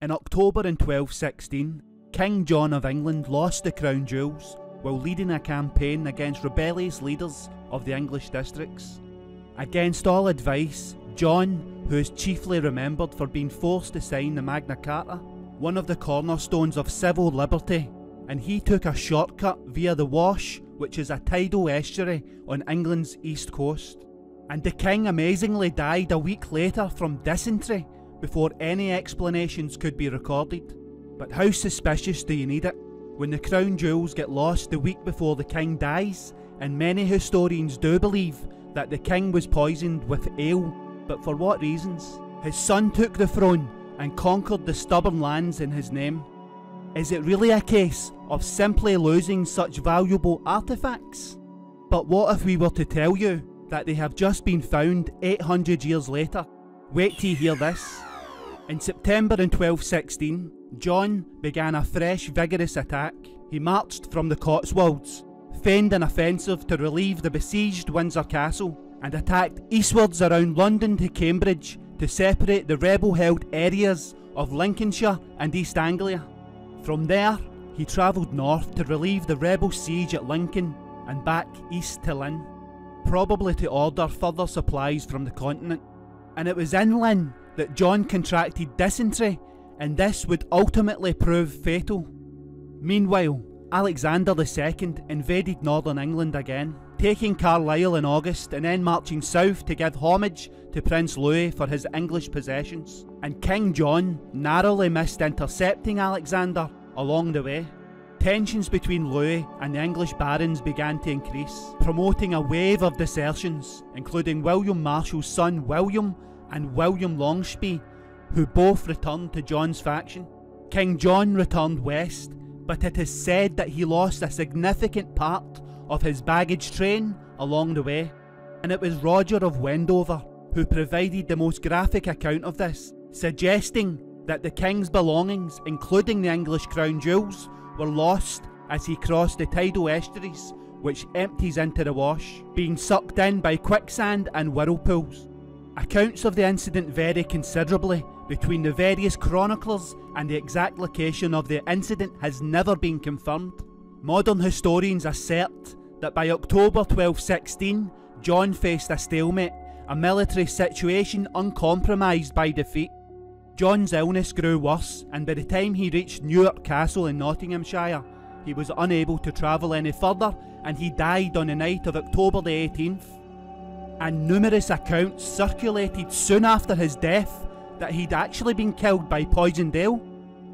In October in 1216, King John of England lost the crown jewels while leading a campaign against rebellious leaders of the English districts. Against all advice, John, who is chiefly remembered for being forced to sign the Magna Carta, one of the cornerstones of civil liberty, and he took a shortcut via the Wash, which is a tidal estuary on England's east coast. And the king amazingly died a week later from dysentery before any explanations could be recorded. But how suspicious do you need it when the crown jewels get lost the week before the king dies, and many historians do believe that the king was poisoned with ale, but for what reasons? His son took the throne and conquered the stubborn lands in his name. Is it really a case of simply losing such valuable artefacts? But what if we were to tell you that they have just been found 800 years later? Wait till you hear this. In September in 1216, John began a fresh, vigorous attack. He marched from the Cotswolds, feigned an offensive to relieve the besieged Windsor Castle, and attacked eastwards around London to Cambridge to separate the rebel-held areas of Lincolnshire and East Anglia. From there, he travelled north to relieve the rebel siege at Lincoln and back east to Lynn, probably to order further supplies from the continent. And it was in Lynn that John contracted dysentery, and this would ultimately prove fatal. Meanwhile, Alexander II invaded northern England again, taking Carlisle in August and then marching south to give homage to Prince Louis for his English possessions. And King John narrowly missed intercepting Alexander along the way. Tensions between Louis and the English barons began to increase, promoting a wave of desertions, including William Marshall's son William and William Longespée, who both returned to John's faction. King John returned west, but it is said that he lost a significant part of his baggage train along the way, and it was Roger of Wendover who provided the most graphic account of this, suggesting that the king's belongings, including the English crown jewels, were lost as he crossed the tidal estuaries, which empties into the Wash, being sucked in by quicksand and whirlpools. Accounts of the incident vary considerably between the various chroniclers, and the exact location of the incident has never been confirmed. Modern historians assert that by October 1216, John faced a stalemate, a military situation uncompromised by defeat. John's illness grew worse, and by the time he reached Newark Castle in Nottinghamshire, he was unable to travel any further, and he died on the night of October the 18th. And numerous accounts circulated soon after his death that he'd actually been killed by poisoned ale.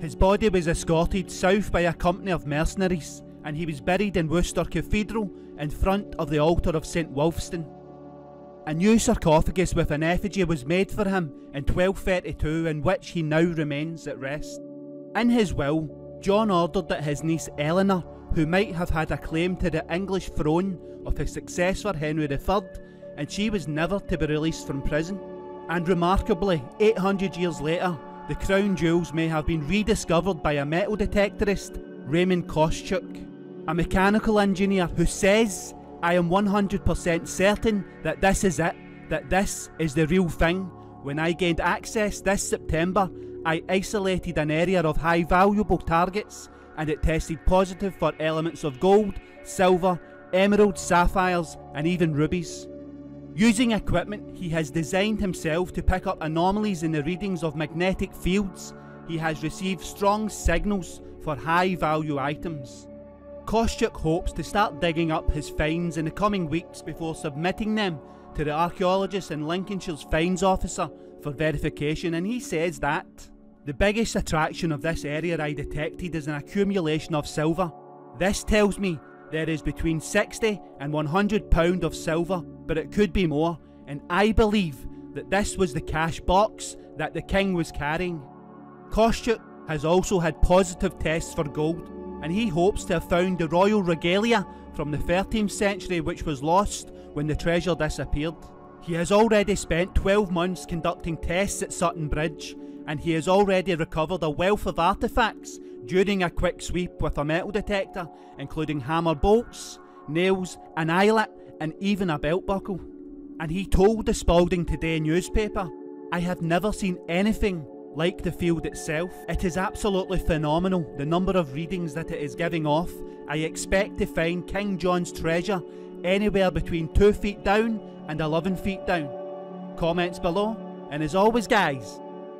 His body was escorted south by a company of mercenaries, and he was buried in Worcester Cathedral in front of the altar of St. Wolfston. A new sarcophagus with an effigy was made for him in 1232, in which he now remains at rest. In his will, John ordered that his niece Eleanor, who might have had a claim to the English throne of his successor Henry III, and she was never to be released from prison. And remarkably, 800 years later, the crown jewels may have been rediscovered by a metal detectorist, Raymond Kosschuk, a mechanical engineer who says, "I am 100% certain that this is it, that this is the real thing. When I gained access this September, I isolated an area of high valuable targets, and it tested positive for elements of gold, silver, emeralds, sapphires, and even rubies." Using equipment he has designed himself to pick up anomalies in the readings of magnetic fields, he has received strong signals for high-value items. Kosschuk hopes to start digging up his finds in the coming weeks before submitting them to the archaeologist and Lincolnshire's finds officer for verification, and he says that the biggest attraction of this area I detected is an accumulation of silver. This tells me there is between 60 and 100 pounds of silver, but it could be more, and I believe that this was the cash box that the king was carrying. Kosschuk has also had positive tests for gold, and he hopes to have found the royal regalia from the 13th century which was lost when the treasure disappeared. He has already spent 12 months conducting tests at Sutton Bridge, and he has already recovered a wealth of artefacts during a quick sweep with a metal detector, including hammer bolts, nails, an eyelet, and even a belt buckle. And he told the Spalding Today newspaper, "I have never seen anything like the field itself. It is absolutely phenomenal, the number of readings that it is giving off. I expect to find King John's treasure anywhere between 2 feet down and 11 feet down. Comments below, and as always guys,